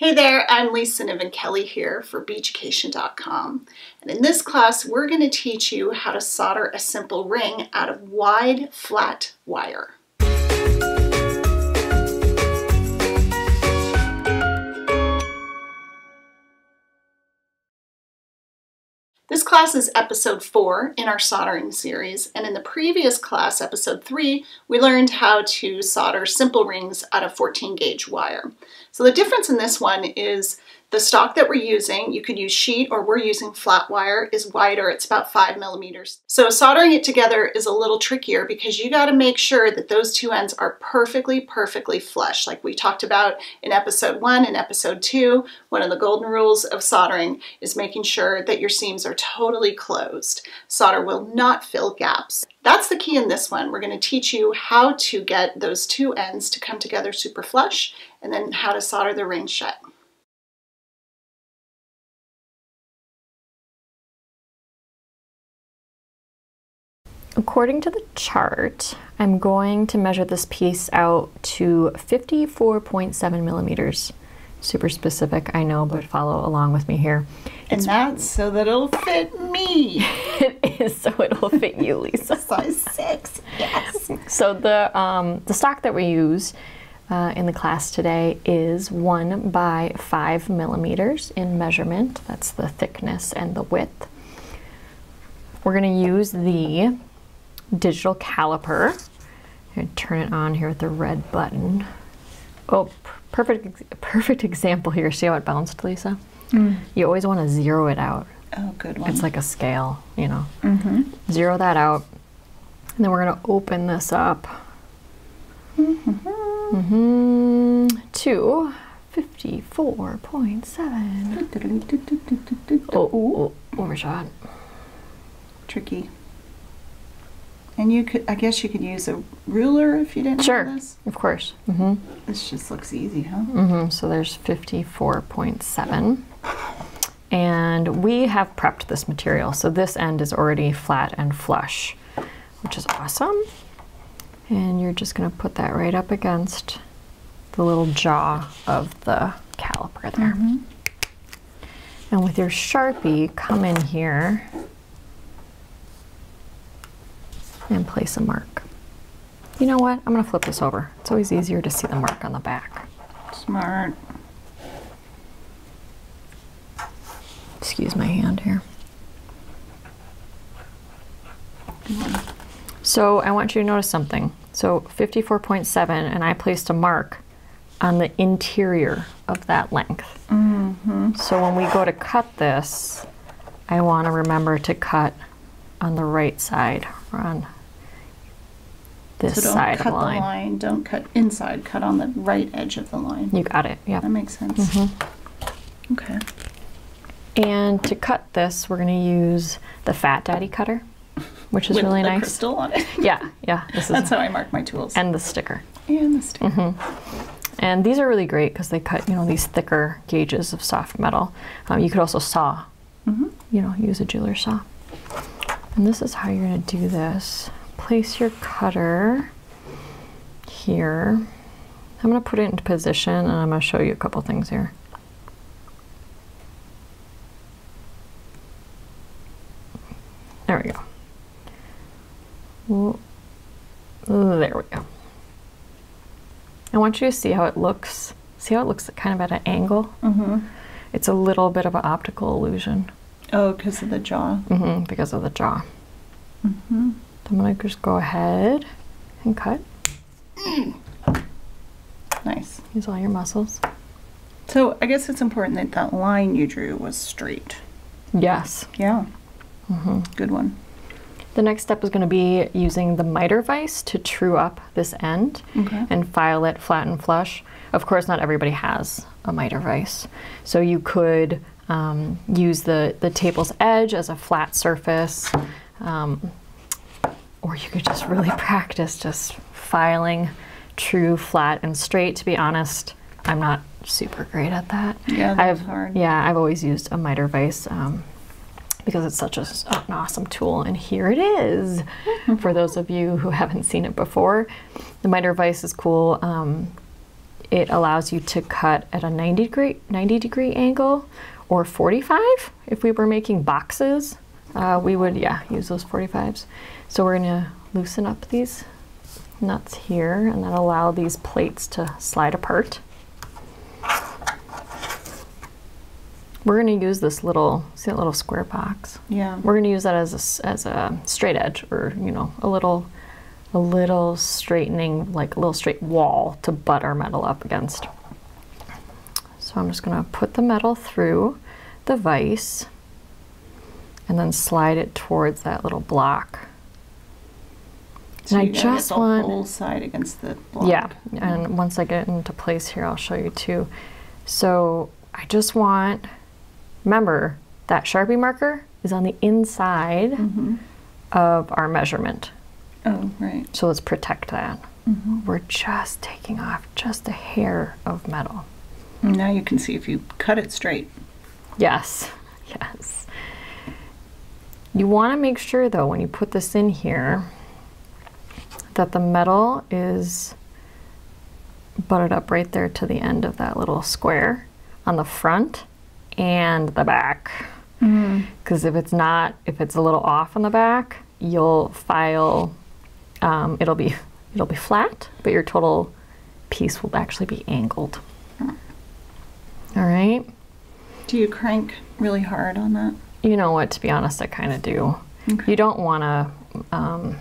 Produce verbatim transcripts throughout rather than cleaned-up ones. Hey there, I'm Lisa Niven Kelly here for Beaducation dot com, and in this class we're going to teach you how to solder a simple ring out of wide flat wire. This class is episode four in our soldering series, and in the previous class, episode three, we learned how to solder simple rings out of fourteen gauge wire. So the difference in this one is the stock that we're using, you could use sheet or we're using flat wire, is wider. It's about five millimeters. So soldering it together is a little trickier because you got to make sure that those two ends are perfectly, perfectly flush. Like we talked about in episode one and episode two, one of the golden rules of soldering is making sure that your seams are totally closed. Solder will not fill gaps. That's the key in this one. We're going to teach you how to get those two ends to come together super flush and then how to solder the ring shut. According to the chart, I'm going to measure this piece out to fifty-four point seven millimeters. Super specific, I know, but follow along with me here. And it's, that's so that it'll fit me. It is so it'll fit you, Lisa. Size six, yes. So the, um, the stock that we use uh, in the class today is one by five millimeters in measurement. That's the thickness and the width. We're gonna use the digital caliper. I'm going to turn it on here with the red button. Oh, perfect perfect example here. See how it bounced, Lisa? Mm. You always want to zero it out. Oh, good one. It's like a scale, you know. Mm-hmm. Zero that out. And then we're going to open this up mm-hmm. Mm-hmm. to fifty-four point seven. Oh, oh, oh, overshot. Tricky. And you could, I guess you could use a ruler if you didn't sure, have this. Sure, of course. Mm-hmm. This just looks easy, huh? Mm-hmm. So there's fifty-four point seven. And we have prepped this material. So this end is already flat and flush, which is awesome. And you're just gonna put that right up against the little jaw of the caliper there. Mm-hmm. And with your Sharpie, come in here and place a mark. You know what? I'm gonna flip this over. It's always easier to see the mark on the back. Smart. Excuse my hand here. Mm. So I want you to notice something. So fifty-four point seven, and I placed a mark on the interior of that length. Mm-hmm. So when we go to cut this, I wanna remember to cut on the right side, or on this so don't side cut of the line. line. Don't cut inside, cut on the right edge of the line. You got it, yeah. That makes sense. Mm-hmm. Okay. And to cut this, we're gonna use the Fat Daddy Cutter, which is With really the nice. With crystal on it. Yeah, yeah. This is That's how I mark my tools. And the sticker. And the sticker. Mm-hmm. And these are really great because they cut, you know, these thicker gauges of soft metal. Um, you could also saw, mm-hmm. you know, use a jeweler's saw. And this is how you're going to do this. Place your cutter here. I'm going to put it into position and I'm going to show you a couple things here. There we go. There we go. I want you to see how it looks. See how it looks kind of at an angle? Mm-hmm. It's a little bit of an optical illusion. Oh, because of the jaw? Mm-hmm, because of the jaw. Mm-hmm. I'm going to just go ahead and cut. Mm. Nice. Use all your muscles. So I guess it's important that that line you drew was straight. Yes. Yeah. Mm-hmm. Good one. The next step is going to be using the miter vise to true up this end okay. and file it flat and flush. Of course, not everybody has a miter vise, so you could Um, use the, the table's edge as a flat surface, um, or you could just really practice just filing true, flat, and straight. To be honest, I'm not super great at that. Yeah, that's I've, hard. Yeah, I've always used a miter vise um, because it's such a, an awesome tool, and here it is. For those of you who haven't seen it before, the miter vise is cool. Um, it allows you to cut at a ninety degree, ninety degree angle, or forty-five. If we were making boxes, uh, we would, yeah, use those forty-fives. So we're gonna loosen up these nuts here and then allow these plates to slide apart. We're gonna use this little, see that little square box? Yeah. We're gonna use that as a, as a straight edge, or, you know, a little, a little straightening, like a little straight wall to butt our metal up against. So I'm just gonna put the metal through the vise and then slide it towards that little block. So and I just want the whole side against the block. Yeah, mm-hmm. And once I get into place here, I'll show you too. So I just want, remember that Sharpie marker is on the inside mm-hmm. of our measurement. Oh, right. So let's protect that. Mm-hmm. We're just taking off just a hair of metal. Now you can see if you cut it straight. Yes, yes. You want to make sure though when you put this in here that the metal is butted up right there to the end of that little square on the front and the back. Because mm-hmm. if it's not, if it's a little off on the back, you'll file, um, it'll be, it'll be flat, but your total piece will actually be angled. All right. Do you crank really hard on that? You know what, to be honest, I kind of do. Okay. You don't want to, um,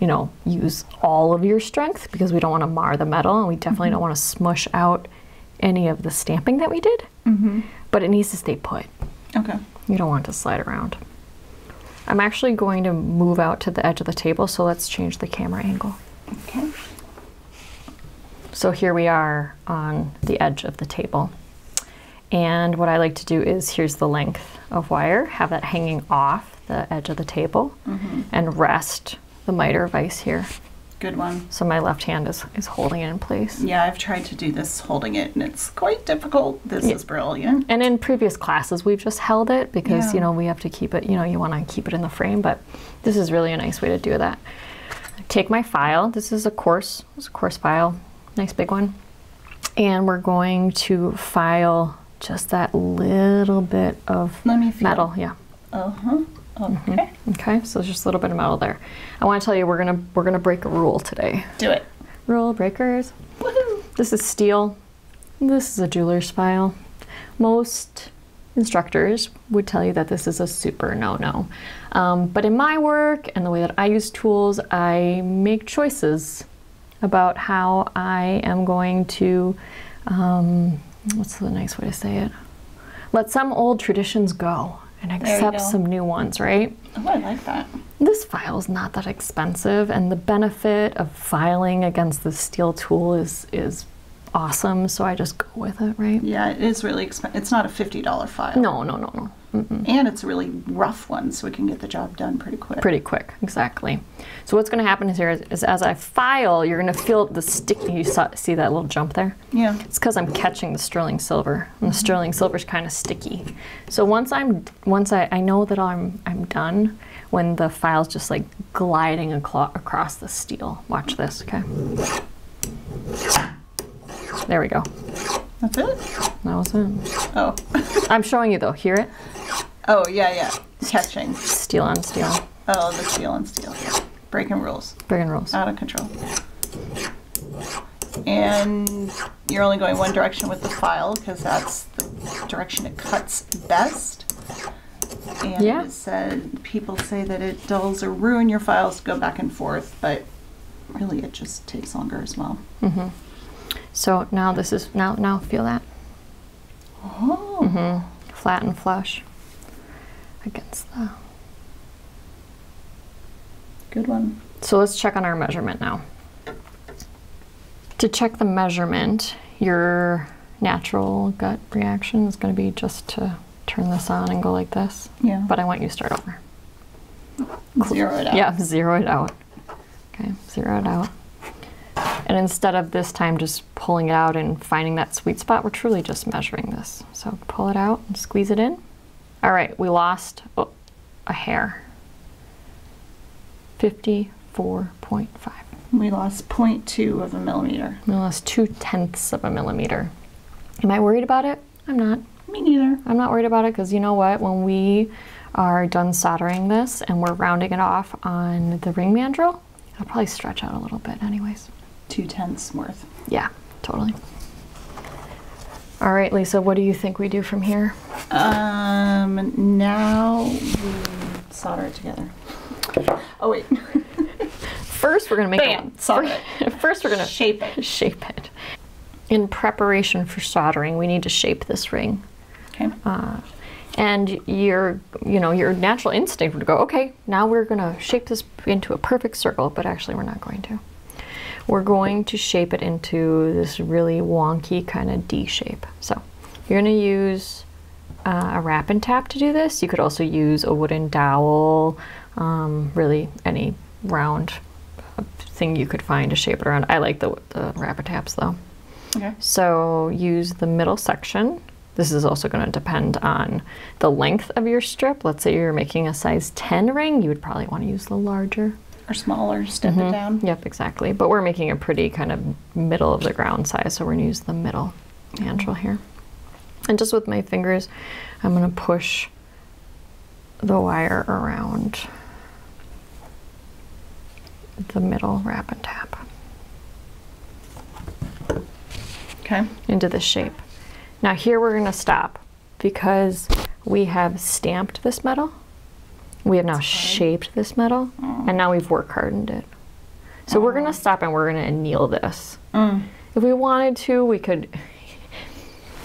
you know, use all of your strength because we don't want to mar the metal, and we definitely mm-hmm. don't want to smush out any of the stamping that we did, mm-hmm. but it needs to stay put. Okay. You don't want it to slide around. I'm actually going to move out to the edge of the table, so let's change the camera angle. Okay. So here we are on the edge of the table. And what I like to do is, here's the length of wire, have that hanging off the edge of the table mm-hmm. and rest the miter vise here. Good one. So my left hand is, is holding it in place. Yeah, I've tried to do this holding it and it's quite difficult. This yeah. is brilliant. And in previous classes, we've just held it because, yeah. you know, we have to keep it, you know, you want to keep it in the frame, but this is really a nice way to do that. Take my file. This is a coarse, it's a coarse file. Nice big one. And we're going to file just that little bit of Let me feel. metal. Yeah. Uh-huh. Okay. Mm-hmm. Okay. So just a little bit of metal there. I want to tell you we're gonna we're gonna break a rule today. Do it. Rule breakers. Woohoo. This is steel. This is a jeweler's file. Most instructors would tell you that this is a super no-no. Um, but in my work and the way that I use tools, I make choices about how I am going to, um, what's the nice way to say it? Let some old traditions go and accept go. some new ones, right? Oh, I like that. This file is not that expensive, and the benefit of filing against the steel tool is is awesome, so I just go with it, right? Yeah, it is really expensive. It's not a fifty dollar file. No, no, no, no. Mm-mm. And it's a really rough one, so we can get the job done pretty quick. Pretty quick, exactly. So what's going to happen here is, is as I file, you're going to feel the sticky. You saw, see that little jump there? Yeah. It's because I'm catching the sterling silver, and the sterling silver is kind of sticky. So once I'm, once I, I know that I'm, I'm done, when the file's just like gliding across the steel. Watch this, okay? There we go. That's it? That was it. Oh. I'm showing you though, hear it? Oh, yeah, yeah. Catching. Steel on steel. Oh, the steel on steel. Yeah. Breaking rules. Breaking rules. Out of control. And you're only going one direction with the file because that's the direction it cuts best. And yeah. it said, people say that it dulls or ruins your files to go back and forth, but really it just takes longer as well. Mm-hmm. So now this is, now now feel that. Oh. Mm-hmm. Flat and flush against the... Good one. So let's check on our measurement now. To check the measurement, your natural gut reaction is going to be just to turn this on and go like this. Yeah. But I want you to start over. Zero it out. Yeah, zero it out. Okay, zero it out. And instead of this time just pulling it out and finding that sweet spot, we're truly just measuring this. So pull it out and squeeze it in. All right, we lost oh, a hair. fifty-four point five. We lost zero point two of a millimeter. We lost two tenths of a millimeter. Am I worried about it? I'm not. Me neither. I'm not worried about it because you know what? When we are done soldering this and we're rounding it off on the ring mandrel, it'll probably stretch out a little bit anyways. Two tenths worth. Yeah, totally. All right, Lisa, what do you think we do from here? Um, now we solder it together. Oh, wait. First, we're gonna make Bam, it. First, we're gonna shape it. Shape it. In preparation for soldering, we need to shape this ring. Okay. Uh, and your, you know, your natural instinct would go, okay, now we're gonna shape this into a perfect circle, but actually, we're not going to. We're going to shape it into this really wonky kind of D shape. So, you're gonna use uh, a wrap and tap to do this. You could also use a wooden dowel. Um, really, any round thing you could find to shape it around. I like the, the wrap and taps though. Okay. So use the middle section. This is also going to depend on the length of your strip. Let's say you're making a size ten ring, you would probably want to use the larger. Or smaller, step mm-hmm. it down. Yep, exactly. But we're making a pretty kind of middle of the ground size, so we're going to use the middle mandrel here. And just with my fingers, I'm going to push the wire around the middle wrap and tap. Okay. Into this shape. Now here we're gonna stop because we have stamped this metal. We have now Sorry. shaped this metal mm. and now we've work hardened it. So mm. we're gonna stop and we're gonna anneal this. Mm. If we wanted to, we could,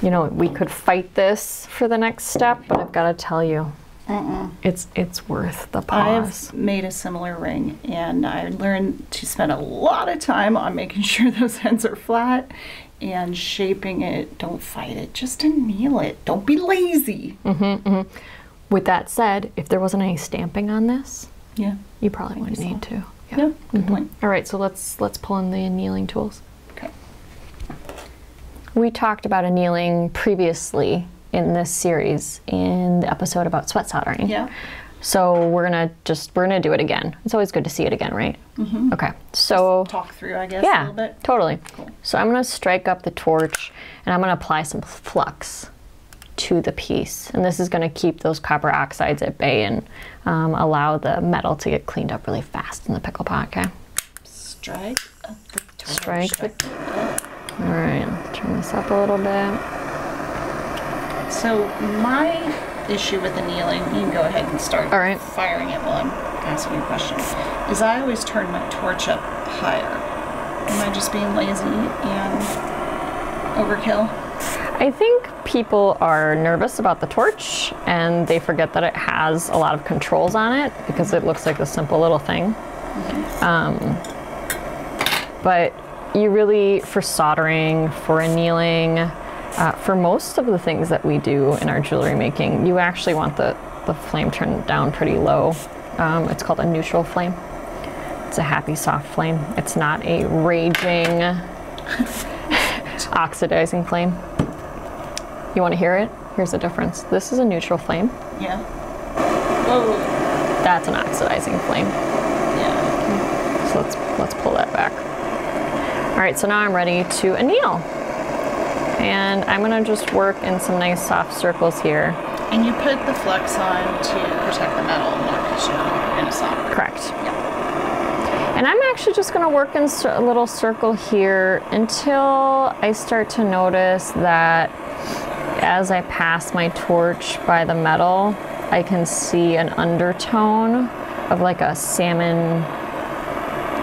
you know, we could fight this for the next step, but I've gotta tell you, Mm-mm. It's it's worth the pause. I've made a similar ring, and I learned to spend a lot of time on making sure those ends are flat and shaping it. Don't fight it. Just anneal it. Don't be lazy. Mm-hmm, mm-hmm. With that said, if there wasn't any stamping on this, yeah, you probably wouldn't need to. Yeah, yeah good mm-hmm. point. All right, so let's let's pull in the annealing tools. Okay. We talked about annealing previously in this series in the episode about sweat soldering. Yeah. So we're gonna just, we're gonna do it again. It's always good to see it again, right? Mm-hmm. Okay, so. Just talk through, I guess, yeah, a little bit. Yeah, totally. Cool. So I'm gonna strike up the torch and I'm gonna apply some flux to the piece. And this is gonna keep those copper oxides at bay and um, allow the metal to get cleaned up really fast in the pickle pot, okay? Strike up the torch. Strike, strike the, all right, let's turn this up a little bit. So my issue with annealing, you can go ahead and start All right. firing it while I'm asking you a question, is I always turn my torch up higher. Am I just being lazy and overkill? I think people are nervous about the torch and they forget that it has a lot of controls on it because it looks like a simple little thing. Mm-hmm. um, but you really, for soldering, for annealing, Uh, for most of the things that we do in our jewelry making, you actually want the, the flame turned down pretty low. Um, it's called a neutral flame. It's a happy, soft flame. It's not a raging, oxidizing flame. You want to hear it? Here's the difference. This is a neutral flame. Yeah. Whoa. That's an oxidizing flame. Yeah. Okay. So let's, let's pull that back. All right, so now I'm ready to anneal. And I'm gonna just work in some nice soft circles here. And you put the flux on to protect the metal and not cut you in a solder. Correct. Yeah. And I'm actually just gonna work in a little circle here until I start to notice that as I pass my torch by the metal, I can see an undertone of like a salmon,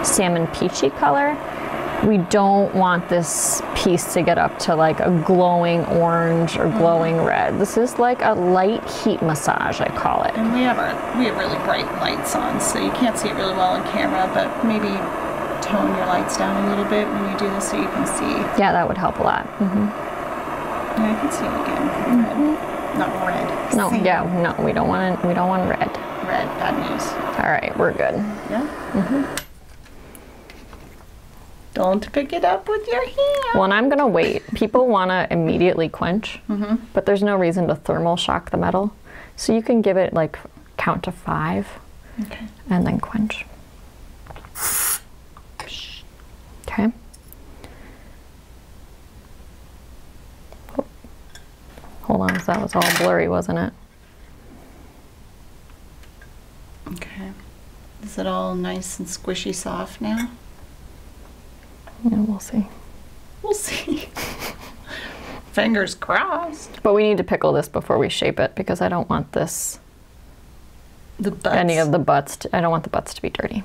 salmon peachy color. We don't want this piece to get up to like a glowing orange or glowing mm-hmm. red. This is like a light heat massage, I call it. And we have our, we have really bright lights on, so you can't see it really well on camera, but maybe tone your lights down a little bit when you do this so you can see. Yeah, that would help a lot. Mm-hmm. Yeah, I can see it again. Mm-hmm. Not red. No, Same. yeah, no, we don't want we don't want red. Red, bad news. All right, we're good. Yeah. Mm-hmm. Don't pick it up with your hand. Well, and I'm gonna wait. People wanna immediately quench, mm-hmm. but there's no reason to thermal shock the metal. So you can give it like count to five okay. and then quench. Psh, okay? Oh. Hold on, so that was all blurry, wasn't it? Okay. Is it all nice and squishy soft now? Yeah, we'll see. We'll see. Fingers crossed. But we need to pickle this before we shape it because I don't want this, the butts. any of the butts, to, I don't want the butts to be dirty.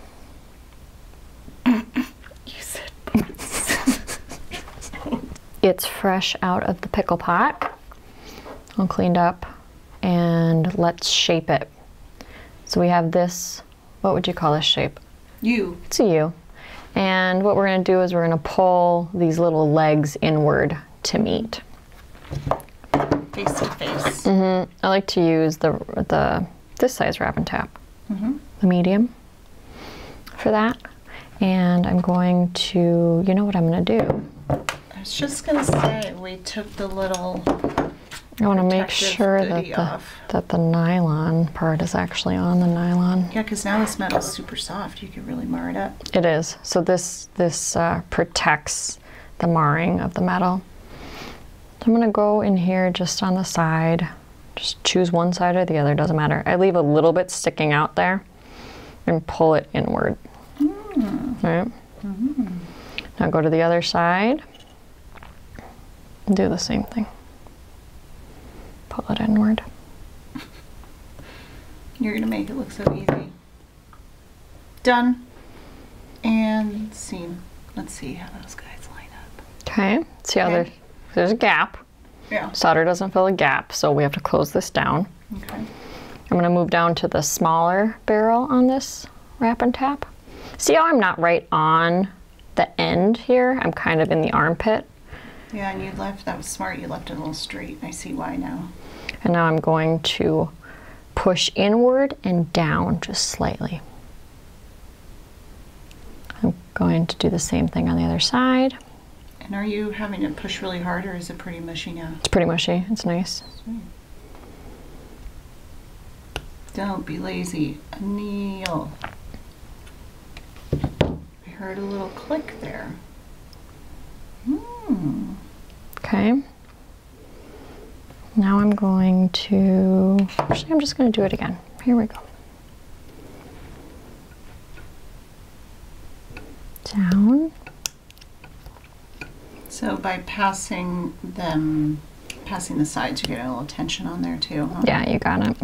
You said butts. It's fresh out of the pickle pot, all cleaned up, and let's shape it. So we have this, what would you call this shape? U. It's a U. And what we're gonna do is we're gonna pull these little legs inward to meet. Face to face. Mm-hmm. I like to use the, the this size wrap and tap, mm-hmm. the medium for that. And I'm going to, you know what I'm gonna do? I was just gonna say, we took the little I wanna make sure that the, that the nylon part is actually on the nylon. Yeah, because now this metal is super soft. You can really mar it up. It is. So this, this uh, protects the marring of the metal. I'm gonna go in here just on the side, just choose one side or the other, doesn't matter. I leave a little bit sticking out there and pull it inward. Mm. All right. Mm-hmm. Now go to the other side and do the same thing. Pull it inward. You're gonna make it look so easy. Done. And seam. Let's see how those guys line up. Okay, see how they're there's a gap. Yeah. Solder doesn't fill a gap, so we have to close this down. Okay. I'm gonna move down to the smaller barrel on this wrap and tap. See how I'm not right on the end here? I'm kind of in the armpit. Yeah, and you left, that was smart, you left it a little straight. I see why now. And now I'm going to push inward and down just slightly. I'm going to do the same thing on the other side. And are you having to push really hard, or is it pretty mushy now? It's pretty mushy. It's nice. Sweet. Don't be lazy. Kneel. I heard a little click there. Hmm. Okay. Now I'm going to... Actually, I'm just going to do it again. Here we go. Down. So by passing them, passing the sides, you get a little tension on there too, huh? Yeah, you got it.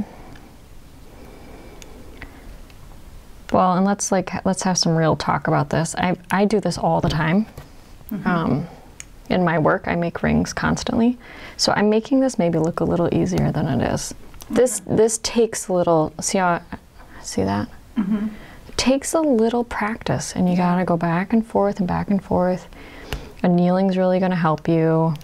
Well, and let's like, let's have some real talk about this. I, I do this all the time. Mm-hmm. um, in my work, I make rings constantly. So I'm making this maybe look a little easier than it is. Okay. This, this takes a little, see how, see that? Mm-hmm. It takes a little practice and you gotta go back and forth and back and forth. Annealing's really going to help you,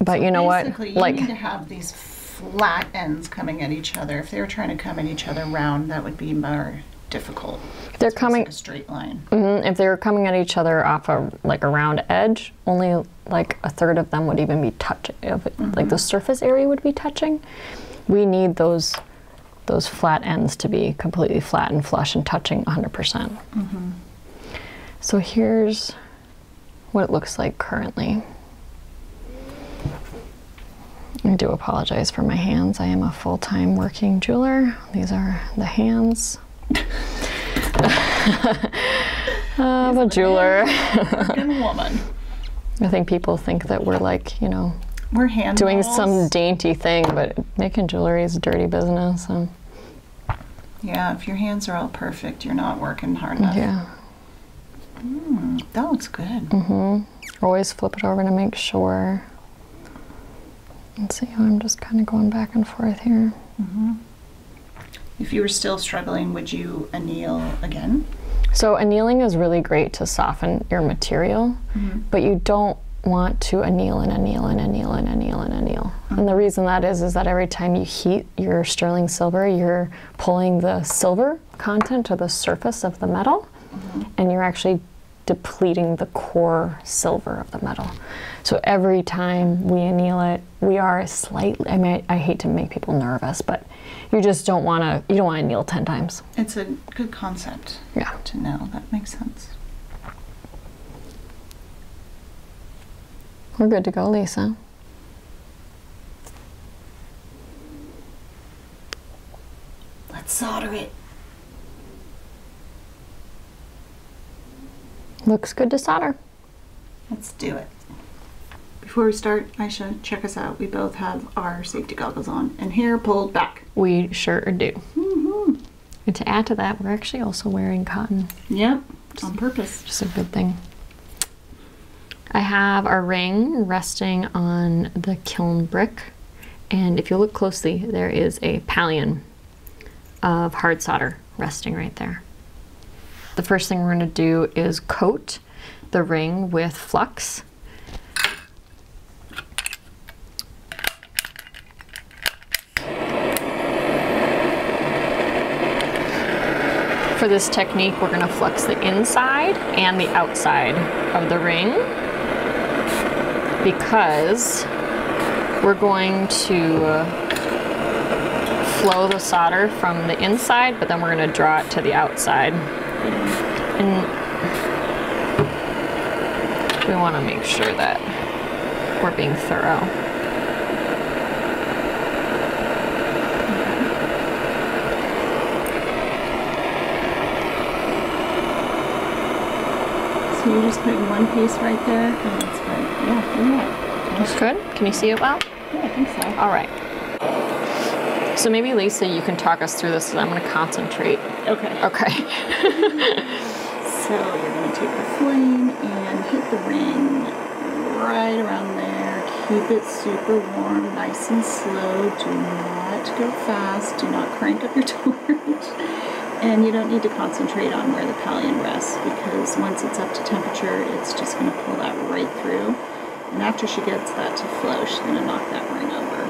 but you know what? Basically, you need to have these flat ends coming at each other. If they were trying to come at each other round, that would be more difficult. They're coming like a straight line. Mm-hmm. If they were coming at each other off a like a round edge, only like a third of them would even be touching. Mm-hmm. Like the surface area would be touching. We need those those flat ends to be completely flat and flush and touching one hundred percent. Mm-hmm. So here's what it looks like currently. I do apologize for my hands. I am a full-time working jeweler. These are the hands of a jeweler. Good woman. I think people think that we're like, you know, we're hand doing models. Some dainty thing, but making jewelry is a dirty business. So. Yeah, if your hands are all perfect, you're not working hard enough. Yeah. Mm, that looks good. Mm-hmm. Always flip it over to make sure. Let's see how I'm just kind of going back and forth here. Mm-hmm. If you were still struggling, would you anneal again? So annealing is really great to soften your material, mm-hmm. but you don't want to anneal and anneal and anneal and anneal and anneal. Mm-hmm. And the reason that is is that every time you heat your sterling silver, you're pulling the silver content to the surface of the metal. Mm-hmm. And you're actually depleting the core silver of the metal. So every time we anneal it, we are slightly, I mean, I, I hate to make people nervous, but you just don't want to, you don't want to anneal ten times. It's a good concept. Yeah. To know, that makes sense. We're good to go, Lisa. Let's solder it. Looks good to solder. Let's do it. Before we start, Aisha, check us out. We both have our safety goggles on and hair pulled back. We sure do. Mm-hmm. And to add to that, we're actually also wearing cotton. Yep, just on purpose. Just a good thing. I have our ring resting on the kiln brick. And if you look closely, there is a pallion of hard solder resting right there. The first thing we're gonna do is coat the ring with flux. For this technique, we're gonna flux the inside and the outside of the ring because we're going to flow the solder from the inside, but then we're gonna draw it to the outside. And we wanna make sure that we're being thorough. So you just put one piece right there, and it's good. Yeah, yeah. That's good? Can you see it well? Yeah, I think so. All right. So maybe, Lisa, you can talk us through this, because I'm going to concentrate. Okay. Okay. So you're going to take the flame and hit the ring right around there. Keep it super warm, nice and slow. Do not go fast. Do not crank up your torch. And you don't need to concentrate on where the pallion rests, because once it's up to temperature, it's just going to pull that right through. And after she gets that to flow, she's going to knock that ring over.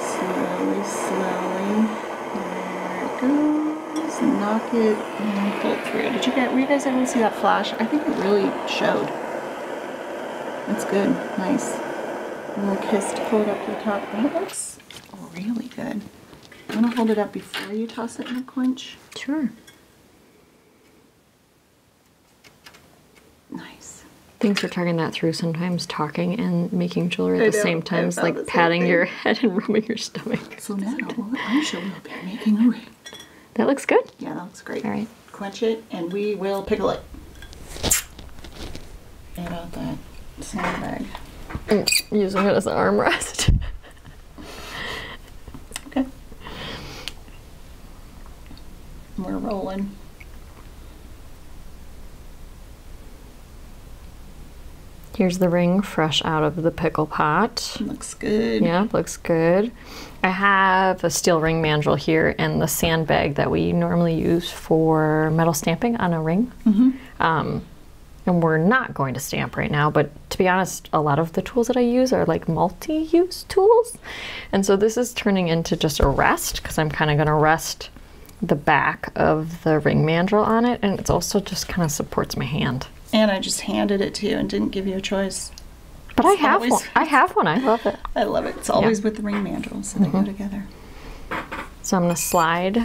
Slowly, slowly. There it goes. Knock it and pull it through. Did you guys, were you guys able to see that flash? I think it really showed. That's good. Nice. A little kiss to pull it up to the top. That looks really good. I'm going to hold it up before you toss it in a quench. Sure. Nice. Thanks for talking that through. Sometimes talking and making jewelry at the same time is like patting your head and rubbing your stomach. So now Aisha will be making a ring. That looks good. Yeah, that looks great. All right. Quench it and we will pickle it. How about that sandbag? Using it as an armrest. We're rolling. Here's the ring fresh out of the pickle pot. Looks good. Yeah, looks good. I have a steel ring mandrel here and the sandbag that we normally use for metal stamping on a ring. Mm-hmm. Um, and we're not going to stamp right now, but to be honest, a lot of the tools that I use are like multi-use tools. And so this is turning into just a rest, because I'm kind of going to rest the back of the ring mandrel on it, and it's also just kind of supports my hand. And I just handed it to you and didn't give you a choice. But it's I have always, one. I have one. I love it. I love it. It's always yeah. with the ring mandrel, so mm-hmm. they go together. So I'm going to slide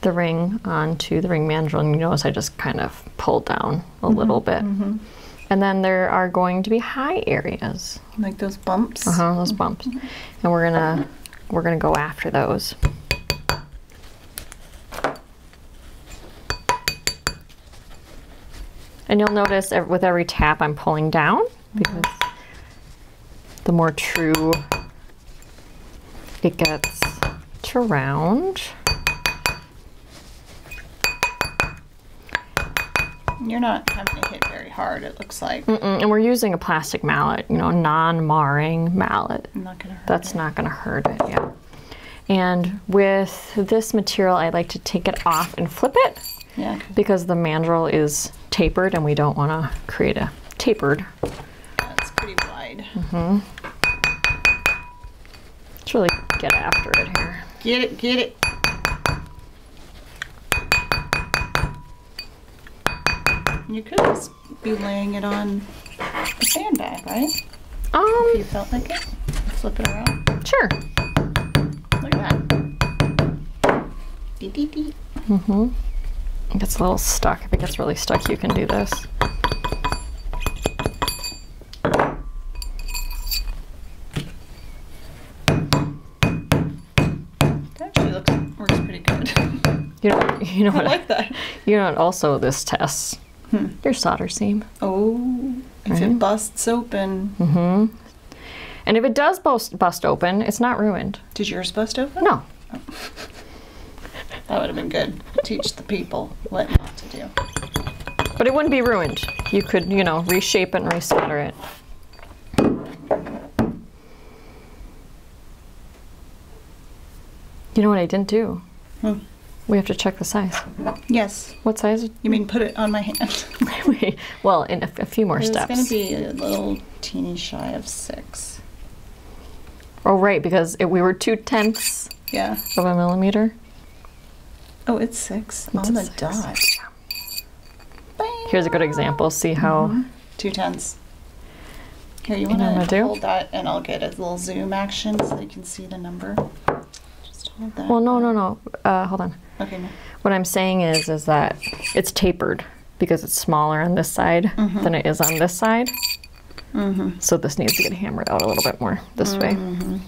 the ring onto the ring mandrel, and you notice I just kind of pulled down a mm-hmm. little bit. Mm-hmm. And then there are going to be high areas. Like those bumps? Uh-huh, those bumps. Mm-hmm. And we're gonna we're gonna go after those. And you'll notice with every tap I'm pulling down, because the more true it gets to round. You're not having to hit very hard, it looks like. Mm-mm, and we're using a plastic mallet, you know, non-marring mallet. Not gonna hurt That's it. not going to hurt it, yeah. And with this material, I like to take it off and flip it. Yeah. Because the mandrel is tapered and we don't want to create a tapered. That's pretty wide. Mm-hmm. Let's really get after it here. Get it, get it. You could just be laying it on the sandbag, right? Um. If you felt like it, flip it around. Sure. Look at that. Dee dee dee. Mm-hmm. It gets a little stuck. If it gets really stuck, you can do this. You don't, you know I what like I, that. You know what also this tests? Hmm. Your solder seam. Oh, if right? it busts open. Mm-hmm. And if it does bust, bust open, it's not ruined. Did yours bust open? No. Oh. That would have been good. Teach the people what not to do. But it wouldn't be ruined. You could, you know, reshape it and re-solder it. You know what I didn't do? Hmm. We have to check the size. Yes. What size? You mean put it on my hand? Wait, well, in a, a few more it's steps. It's going to be a little teeny shy of six. Oh, right, because it, we were two tenths yeah. of a millimeter. Oh, it's six it's on the six. dot. Bam. Here's a good example. See how? Mm-hmm. Two tenths. Here, you, you want to hold that, and I'll get a little zoom action so you can see the number. Just hold that. Well, no, no, no. Uh, hold on. Okay. No. What I'm saying is, is that it's tapered because it's smaller on this side mm-hmm. than it is on this side. Mm-hmm. So this needs to get hammered out a little bit more this mm-hmm. way.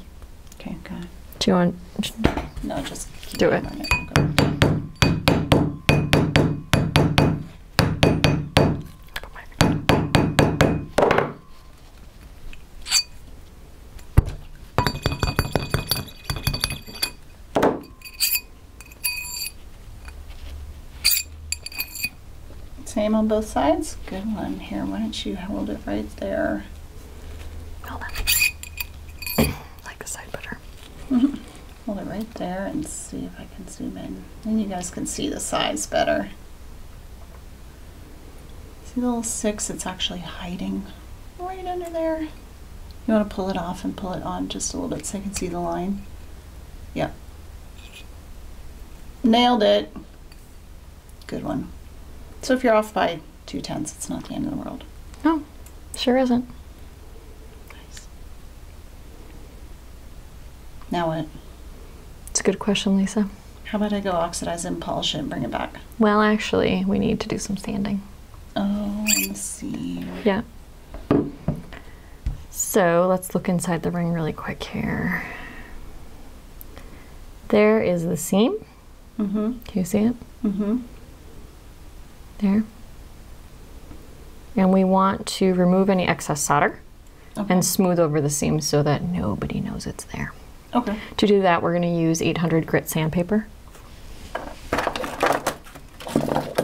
Okay. Got it. Do you want? No, just keep do it. On it. Same on both sides? Good one. Here, why don't you hold it right there? Hold on. Like the side better. Mm-hmm. Hold it right there and see if I can zoom in. Then you guys can see the size better. See the little six? It's actually hiding right under there. You want to pull it off and pull it on just a little bit so you can see the line? Yep. Nailed it. Good one. So if you're off by two tenths, it's not the end of the world. No, sure isn't. Nice. Now what? It's a good question, Lisa. How about I go oxidize and polish it and bring it back? Well, actually, we need to do some sanding. Oh, let's see. Yeah. So let's look inside the ring really quick here. There is the seam. Mm-hmm. Can you see it? Mm-hmm. There. And we want to remove any excess solder okay. and smooth over the seam so that nobody knows it's there. Okay. To do that, we're going to use eight hundred grit sandpaper,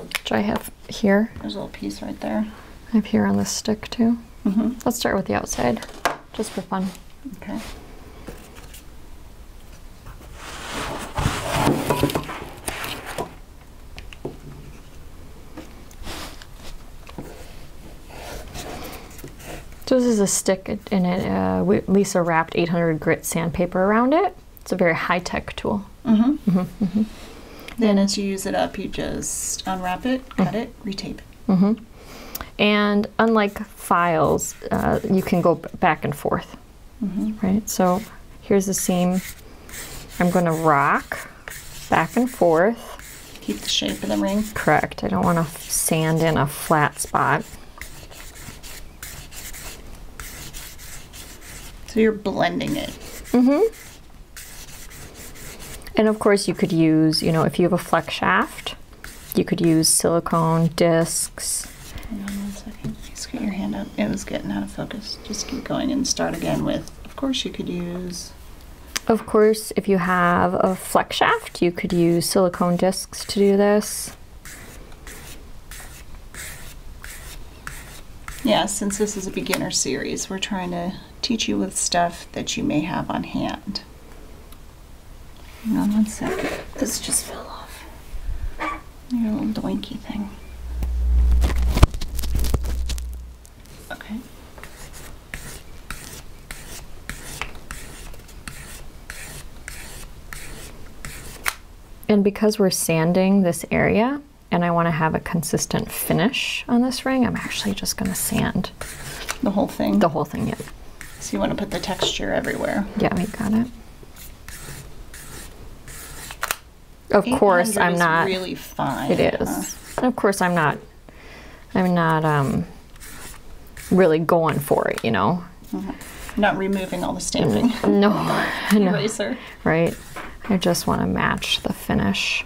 which I have here. There's a little piece right there. I have here on this stick too. Mm-hmm. Let's start with the outside, just for fun. Okay. So this is a stick, and it, uh, we, Lisa wrapped eight hundred grit sandpaper around it. It's a very high-tech tool. Mm-hmm. Mm-hmm. Mm-hmm. Then as you use it up, you just unwrap it, cut mm-hmm. it, retape it. Mm-hmm. And unlike files, uh, you can go back and forth, mm-hmm. right? So here's the seam. I'm going to rock back and forth. Keep the shape of the ring. Correct. I don't want to sand in a flat spot. So you're blending it. Mm-hmm. And of course you could use, you know, if you have a flex shaft, you could use silicone discs. Hang on one second. Just get your hand up. It was getting out of focus. Just keep going and start again with, of course you could use. Of course, if you have a flex shaft, you could use silicone discs to do this. Yeah, since this is a beginner series, we're trying to teach you with stuff that you may have on hand. Hang on one second. This just fell off. Your little doinky thing. Okay. And because we're sanding this area, and I want to have a consistent finish on this ring, I'm actually just going to sand. The whole thing? The whole thing, yeah. So you want to put the texture everywhere. Yeah, we got it. Of course, I'm not. It's really fine. It is. Huh? And of course, I'm not, I'm not um, really going for it, you know. Mm-hmm. Not removing all the stamping. No. No. Eraser. Right. I just want to match the finish.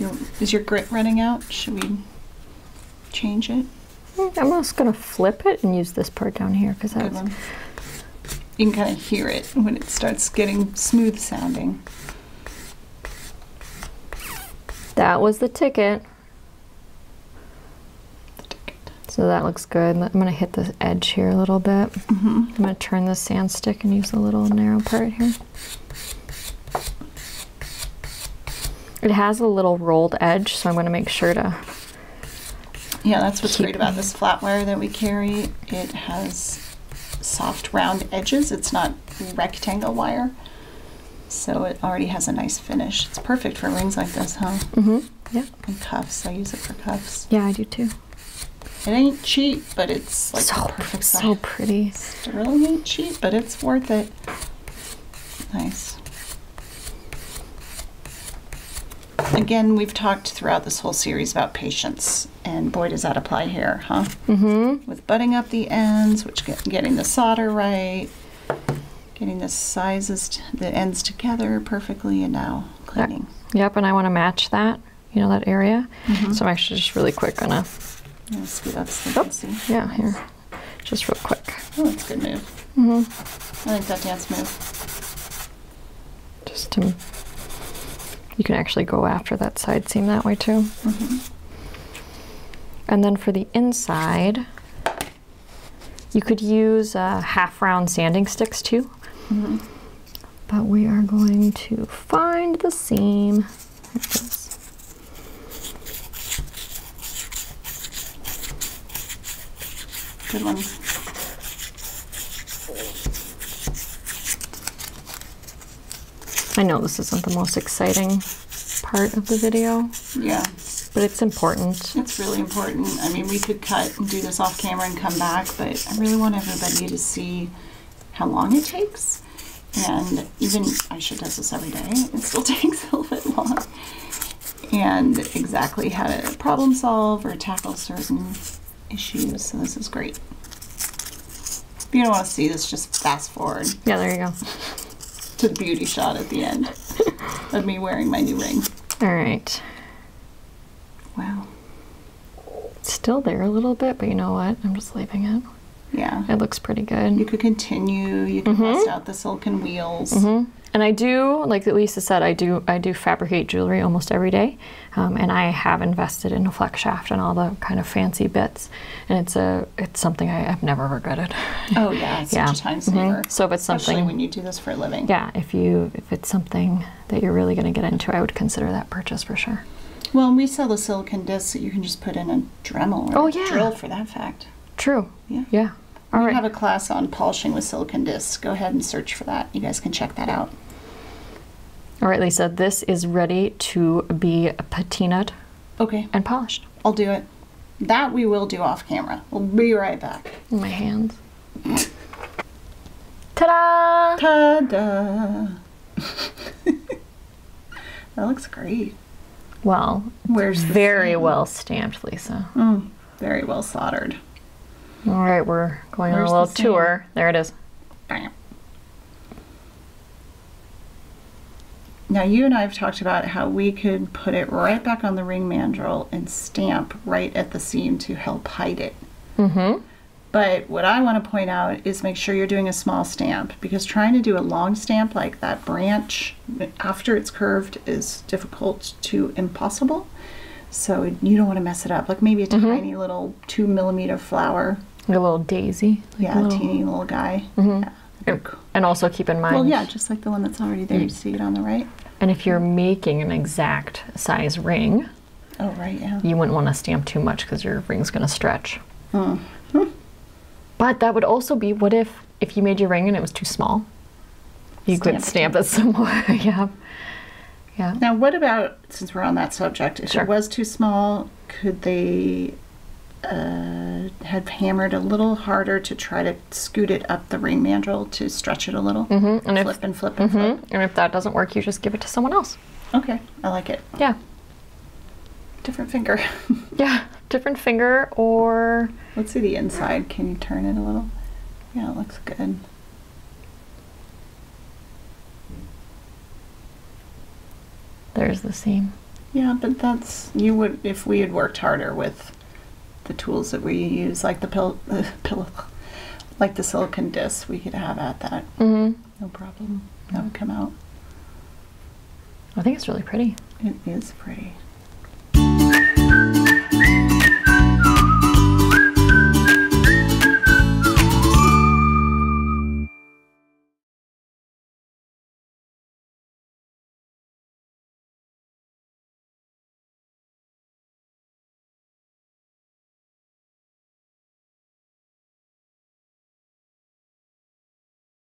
Your, is your grit running out? Should we change it? I'm just going to flip it and use this part down here because that's... You can kind of hear it when it starts getting smooth sounding. That was the ticket. The ticket. So that looks good. I'm going to hit this edge here a little bit. Mm-hmm. I'm going to turn the sand stick and use the little narrow part here. It has a little rolled edge, so I'm going to make sure to... Yeah, that's what's great about this flatware that we carry. It has soft round edges. It's not rectangle wire, so it already has a nice finish. It's perfect for rings like this, huh? Mm-hmm. Yeah. And cuffs. I use it for cuffs. Yeah, I do too. It ain't cheap, but it's like so the perfect size. So pretty. It really ain't cheap, but it's worth it. Nice. Again, we've talked throughout this whole series about patience, and boy, does that apply here, huh? Mm-hmm. With butting up the ends, which get, getting the solder right, getting the sizes, t the ends together perfectly, and now cleaning. Yep, and I want to match that, you know, that area. Mm-hmm. So I'm actually just really quick gonna. Yeah, scoot up so you see. Yeah, here, just real quick. Oh, that's a good move. Mm-hmm. I like that dance move. Just to. You can actually go after that side seam that way too. Mm-hmm. And then for the inside, you could use uh, half round sanding sticks too. Mm-hmm. But we are going to find the seam. There it is. Good one. I know this isn't the most exciting part of the video. Yeah. But it's important. It's really important. I mean, we could cut and do this off camera and come back, but I really want everybody to see how long it takes. And even, I should test this every day, it still takes a little bit long. And exactly how to problem solve or tackle certain issues, so this is great. If you don't want to see this, just fast forward. Yeah, there you go. To the beauty shot at the end of me wearing my new ring. All right. Wow. It's still there a little bit, but you know what? I'm just leaving it. Yeah. It looks pretty good. You could continue. You can test mm-hmm. out the silicone wheels. Mm-hmm. And I do, like Lisa said, I do I do fabricate jewelry almost every day. Um, and I have invested in a flex shaft and all the kind of fancy bits. And it's a it's something I have never regretted. Oh yeah, it's yeah. such a time saver. Mm-hmm. So if it's something especially when you do this for a living. Yeah, if you if it's something that you're really gonna get into, I would consider that purchase for sure. Well, and we sell the silicone discs that you can just put in a Dremel or oh, yeah. a drill for that fact. True. Yeah. Yeah. All we right. have a class on polishing with silicone discs. Go ahead and search for that. You guys can check that out. All right, Lisa, this is ready to be patinaed okay. and polished. I'll do it. That we will do off camera. We'll be right back. In my hands. Ta-da! Ta-da! That looks great. Well, Where's very well stamped, Lisa. Mm, very well soldered. All right, we're going Where's on a little the tour. There it is. Bam. Now you and I have talked about how we could put it right back on the ring mandrel and stamp right at the seam to help hide it. Mm-hmm. But what I want to point out is make sure you're doing a small stamp, because trying to do a long stamp like that branch after it's curved is difficult to impossible. So you don't want to mess it up. Like maybe a mm-hmm. tiny little two millimeter flower. Like a little daisy. Like yeah, a little... teeny little guy. Mm-hmm. Yeah. And, and also keep in mind. Well, yeah, just like the one that's already there. Mm-hmm. You see it on the right. And if you're making an exact size ring, oh right, yeah, you wouldn't want to stamp too much because your ring's going to stretch. Mm-hmm. But that would also be what if if you made your ring and it was too small, you stamp could stamp it, it some more. Yeah. Yeah. Now, what about, since we're on that subject, if sure. it was too small, could they uh, have hammered a little harder to try to scoot it up the ring mandrel to stretch it a little? Mm-hmm. And flip if, and flip and mm-hmm. flip. And if that doesn't work, you just give it to someone else. Okay. I like it. Yeah. Different finger. Yeah. Different finger or... Let's see the inside. Can you turn it a little? Yeah, it looks good. There's the seam. Yeah, but that's, you would, if we had worked harder with the tools that we use, like the pill, uh, pillow, like the silicone discs, we could have at that. Mm-hmm. No problem. That would come out. I think it's really pretty. It is pretty.